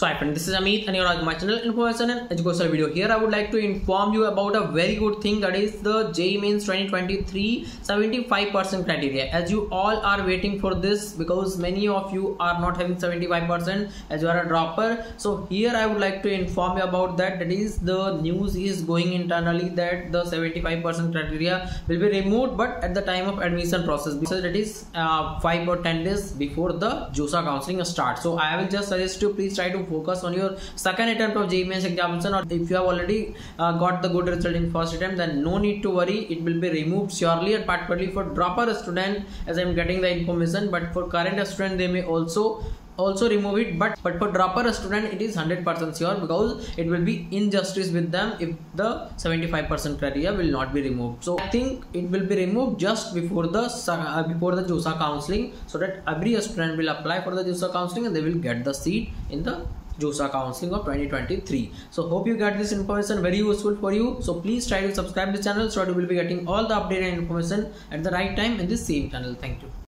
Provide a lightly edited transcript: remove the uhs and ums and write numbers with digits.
So hi friend, this is Amit and you are on my channel Information and Educational Video. Here I would like to inform you about a very good thing, that is the JEE Mains 2023 75% criteria. As you all are waiting for this, because many of you are not having 75% as you are a dropper. So here I would like to inform you about that. That is, the news is going internally that the 75% criteria will be removed, but at the time of admission process. So that is 5 or 10 days before the JoSAA counseling starts. So I will just suggest you, please try to focus on your second attempt of JEE Mains examination, or if you have already got the good result in first attempt, then no need to worry, it will be removed surely, and particularly for dropper student, as I am getting the information. But for current student, they may also remove it, but for dropper student it is 100% sure, because it will be injustice with them if the 75% criteria will not be removed. So I think it will be removed just before the JoSAA counseling, so that every student will apply for the JoSAA counseling and they will get the seat in the JoSAA counseling of 2023. So hope you got this information very useful for you. So please try to subscribe this channel, so that you will be getting all the updated information at the right time in this same channel. Thank you.